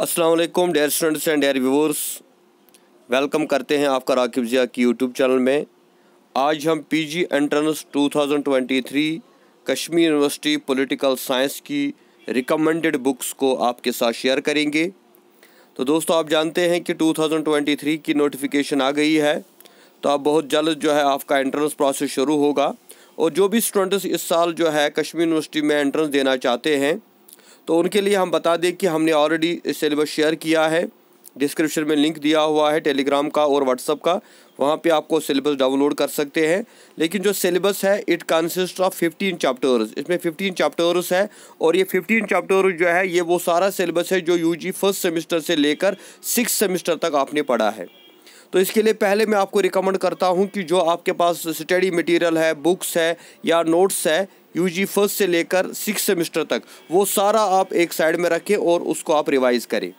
अस्सलाम वालेकुम dear students and dear viewers, welcome करते हैं आपका राकिब जिया की यूट्यूब चैनल में। आज हम PG entrance 2023 Kashmir university political science की रिकमेंडेड बुक्स को आपके साथ शेयर करेंगे। तो दोस्तों, आप जानते हैं कि 2023 की नोटिफिकेशन आ गई है, तो आप बहुत जल्द जो है आपका एंट्रेंस प्रोसेस शुरू होगा। और जो भी स्टूडेंट्स इस साल जो है कश्मीर यूनिवर्सिटी में एंट्रेंस देना चाहते हैं, तो उनके लिए हम बता दें कि हमने ऑलरेडी सिलेबस शेयर किया है, डिस्क्रिप्शन में लिंक दिया हुआ है टेलीग्राम का और व्हाट्सअप का, वहाँ पे आपको सिलेबस डाउनलोड कर सकते हैं। लेकिन जो सिलेबस है इट कंसिस्ट ऑफ 15 चैप्टर्स, इसमें 15 चैप्टर्स है और ये 15 चैप्टर जो है ये वो सारा सिलेबस है जो यूजी फर्स्ट सेमेस्टर से लेकर 6 सेमेस्टर तक आपने पढ़ा है। तो इसके लिए पहले मैं आपको रिकमेंड करता हूँ कि जो आपके पास स्टडी मटेरियल है, बुक्स है या नोट्स है यूजी फर्स्ट से लेकर 6 सेमेस्टर तक, वो सारा आप एक साइड में रखें और उसको आप रिवाइज़ करें।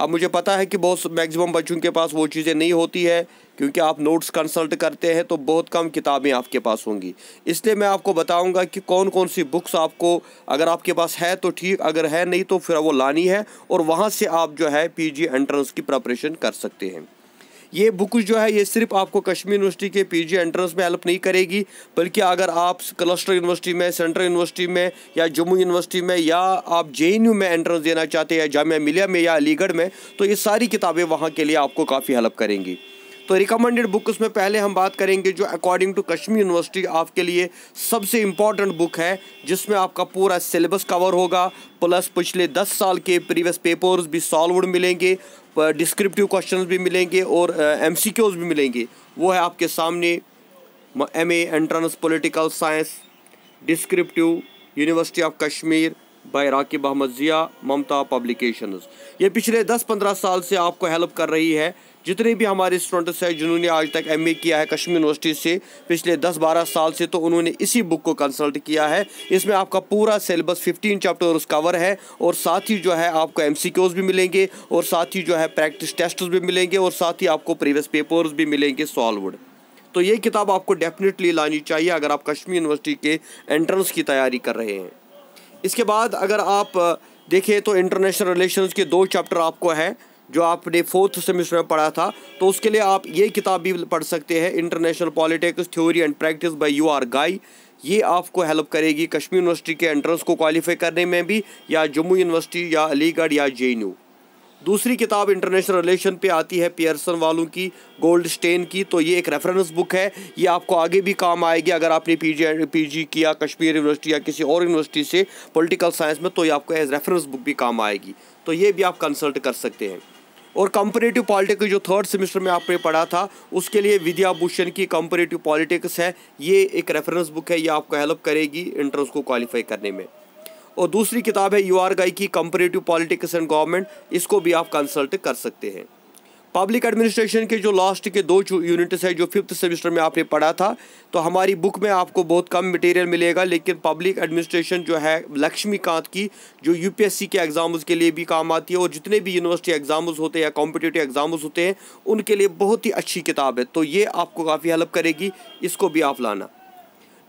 अब मुझे पता है कि बहुत मैक्सिमम बच्चों के पास वो चीज़ें नहीं होती है, क्योंकि आप नोट्स कंसल्ट करते हैं तो बहुत कम किताबें आपके पास होंगी। इसलिए मैं आपको बताऊंगा कि कौन कौन सी बुक्स आपको, अगर आपके पास है तो ठीक, अगर है नहीं तो फिर वो लानी है, और वहाँ से आप जो है पीजी एंट्रेंस की प्रिपरेशन कर सकते हैं। ये बुक्स जो है ये सिर्फ आपको कश्मीर यूनिवर्सिटी के पीजी एंट्रेंस में हेल्प नहीं करेगी, बल्कि अगर आप क्लस्टर यूनिवर्सिटी में, सेंट्रल यूनिवर्सिटी में या जम्मू यूनिवर्सिटी में या आप जेएनयू में एंट्रेंस देना चाहते हैं या जामिया मिलिया में या अलीगढ़ में, तो ये सारी किताबें वहाँ के लिए आपको काफ़ी हेल्प करेंगी। तो रिकमेंडेड बुक्स में पहले हम बात करेंगे जो अकॉर्डिंग टू कश्मीर यूनिवर्सिटी आपके लिए सबसे इम्पॉर्टेंट बुक है, जिसमें आपका पूरा सिलेबस कवर होगा, प्लस पिछले 10 साल के प्रीवियस पेपर्स भी सॉल्वड मिलेंगे, डिस्क्रिप्टिव क्वेश्चंस भी मिलेंगे और एमसीक्यूज भी मिलेंगे। वो है आपके सामने MA entrance political science descriptive university of Kashmir by Rakib Ahmad Zia Mamta publications. ये पिछले 10-15 साल से आपको हेल्प कर रही है। जितने भी हमारे स्टूडेंट्स हैं जिन्होंने आज तक एमए किया है कश्मीर यूनिवर्सिटी से पिछले 10-12 साल से, तो उन्होंने इसी बुक को कंसल्ट किया है। इसमें आपका पूरा सिलेबस 15 चैप्टर्स कवर है और साथ ही जो है आपको एमसीक्यूज भी मिलेंगे और साथ ही जो है प्रैक्टिस टेस्ट भी मिलेंगे और साथ ही आपको प्रीवियस पेपर्स भी मिलेंगे सॉल्वड। तो ये किताब आपको डेफिनेटली लानी चाहिए अगर आप कश्मीर यूनिवर्सिटी के एंट्रेंस की तैयारी कर रहे हैं। इसके बाद अगर आप देखें तो इंटरनेशनल रिलेशंस के 2 चैप्टर आपको है जो आपने 4th सेमेस्टर में पढ़ा था, तो उसके लिए आप ये किताब भी पढ़ सकते हैं, international politics theory and practice by U.R. Ghai. ये आपको हेल्प करेगी कश्मीर यूनिवर्सिटी के एंट्रेंस को क्वालिफाई करने में भी, या जम्मू यूनिवर्सिटी या अलीगढ़ या JNU। दूसरी किताब इंटरनेशनल रिलेशन पे आती है पियर्सन वालों की, गोल्डस्टेन की, तो ये एक रेफरेंस बुक है, ये आपको आगे भी काम आएगी। अगर आपने पीजी किया कश्मीर यूनिवर्सिटी या किसी और यूनिवर्सिटी से पॉलिटिकल साइंस में, तो ये आपको एज रेफरेंस बुक भी काम आएगी, तो ये भी आप कंसल्ट कर सकते हैं। और कंपैरेटिव पॉलिटिक्स जो 3rd सेमेस्टर में आपने पढ़ा था, उसके लिए विद्याभूषण की कंपैरेटिव पॉलिटिक्स है, ये एक रेफरेंस बुक है, ये आपको हेल्प करेगी एंट्रेंस को क्वालिफाई करने में। और दूसरी किताब है U.R. गाई की कंपैरेटिव पॉलिटिक्स एंड गवर्नमेंट, इसको भी आप कंसल्ट कर सकते हैं। पब्लिक एडमिनिस्ट्रेशन के जो लास्ट के 2 यूनिट्स है जो 5th सेमेस्टर में आपने पढ़ा था, तो हमारी बुक में आपको बहुत कम मटेरियल मिलेगा, लेकिन पब्लिक एडमिनिस्ट्रेशन जो है लक्ष्मी कांत की, जो यूपीएससी के एग्जाम्स के लिए भी काम आती है और जितने भी यूनिवर्सिटी एग्जाम्स होते हैं या कॉम्पिटिटिव एग्जाम्स होते हैं उनके लिए बहुत ही अच्छी किताब है, तो ये आपको काफ़ी हेल्प करेगी, इसको भी आप लाना।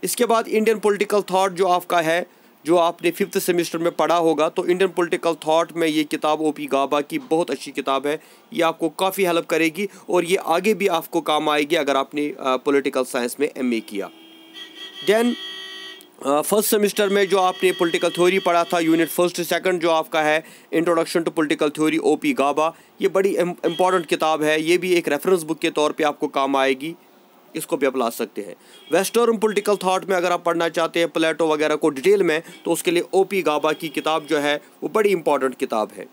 इसके बाद इंडियन पॉलिटिकल थॉट जो आपका है, जो आपने 5th सेमेस्टर में पढ़ा होगा, तो इंडियन पॉलिटिकल थॉट में ये किताब O.P. गाबा की बहुत अच्छी किताब है, ये आपको काफ़ी हेल्प करेगी और ये आगे भी आपको काम आएगी अगर आपने पॉलिटिकल साइंस में एमए किया। देन 1st सेमेस्टर में जो आपने पॉलिटिकल थ्योरी पढ़ा था, यूनिट 1st-2 जो आपका है introduction to political theory O.P. Gaba, ये बड़ी इंपॉर्टेंट किताब है, ये भी एक रेफरेंस बुक के तौर पर आपको काम आएगी, इसको भी आप ला सकते हैं। वेस्टर्न पॉलिटिकल थॉट में अगर आप पढ़ना चाहते हैं प्लेटो वगैरह को डिटेल में, तो उसके लिए O.P. गाबा की किताब जो है वो बड़ी इंपॉर्टेंट किताब है।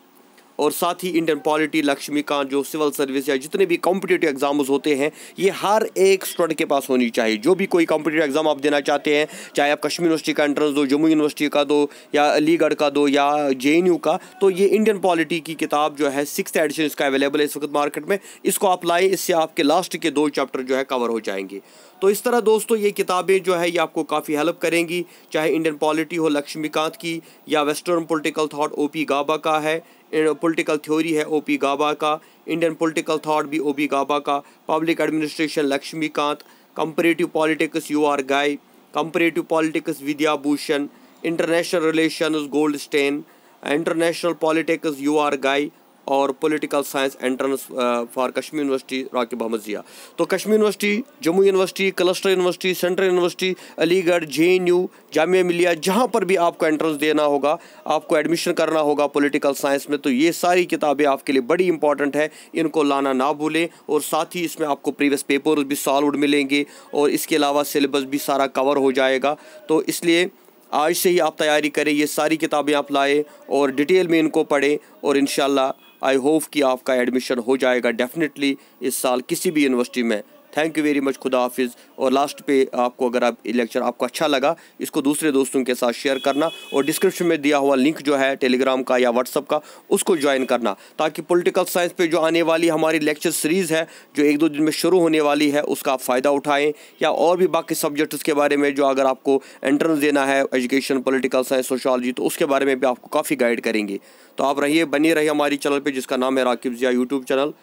और साथ ही इंडियन पॉलिटी लक्ष्मीकांत, जो सिविल सर्विस या जितने भी कॉम्पिटिटिव एग्जाम्स होते हैं, ये हर एक स्टूडेंट के पास होनी चाहिए। जो भी कोई कॉम्पिटिटिव एग्जाम आप देना चाहते हैं, चाहे आप कश्मीर यूनिवर्सिटी का एंट्रेंस दो, जम्मू यूनिवर्सिटी का दो या अलीगढ़ का दो या JNU का, तो ये इंडियन पॉलिटी की किताब जो है 6th एडिशन इसका अवेलेबल है इस वक्त मार्केट में, इसको आप लाएँ, इससे आपके लास्ट के 2 चैप्टर जो है कवर हो जाएंगे। तो इस तरह दोस्तों ये किताबें जो है ये आपको काफ़ी हेल्प करेंगी, चाहे इंडियन पॉलिटी हो लक्ष्मीकांत की, या western political thought O.P. Gaba का है, पॉलिटिकल थ्योरी है O.P. गाबा का, इंडियन पॉलिटिकल थॉट भी O.P. गाबा का, public administration Laxmikanth, comparative politics U.R. Ghai, comparative politics Vidyabhushan, international relations Goldstein, international politics U.R. Ghai और political science entrance for Kashmir university Rakib Ahmad Zia. तो Kashmir university, Jammu university, cluster university, central university, Aligarh, JNU, Jamia Millia, जहाँ पर भी आपको एंट्रेंस देना होगा, आपको एडमिशन करना होगा पॉलिटिकल साइंस में, तो ये सारी किताबें आपके लिए बड़ी इंपॉर्टेंट है, इनको लाना ना भूलें। और साथ ही इसमें आपको प्रीवियस पेपर भी सॉल्वड मिलेंगे और इसके अलावा सिलेबस भी सारा कवर हो जाएगा। तो इसलिए आज से ही आप तैयारी करें, ये सारी किताबें आप लाएँ और डिटेल में इनको पढ़ें और इंशाल्लाह आई होप कि आपका एडमिशन हो जाएगा डेफिनेटली इस साल किसी भी यूनिवर्सिटी में। थैंक यू वेरी मच, खुदा हाफिज़। और लास्ट पे आपको अगर आप लेक्चर आपको अच्छा लगा, इसको दूसरे दोस्तों के साथ शेयर करना और डिस्क्रिप्शन में दिया हुआ लिंक जो है टेलीग्राम का या व्हाट्सअप का, उसको ज्वाइन करना, ताकि पॉलिटिकल साइंस पे जो आने वाली हमारी लेक्चर सीरीज़ है जो 1-2 दिन में शुरू होने वाली है, उसका आप फ़ायदा उठाएँ। या और भी बाकी सब्जेक्ट्स के बारे में जो अगर आपको एंट्रेंस देना है एजुकेशन, पॉलिटिकल साइंस, सोशलॉजी, तो उसके बारे में भी आपको काफ़ी गाइड करेंगे। तो आप रहिए, बने रहिए हमारी चैनल पर जिसका नाम है Rakib Zia YouTube channel.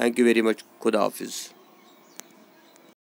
Thank you very much, खुदा हाफिज़।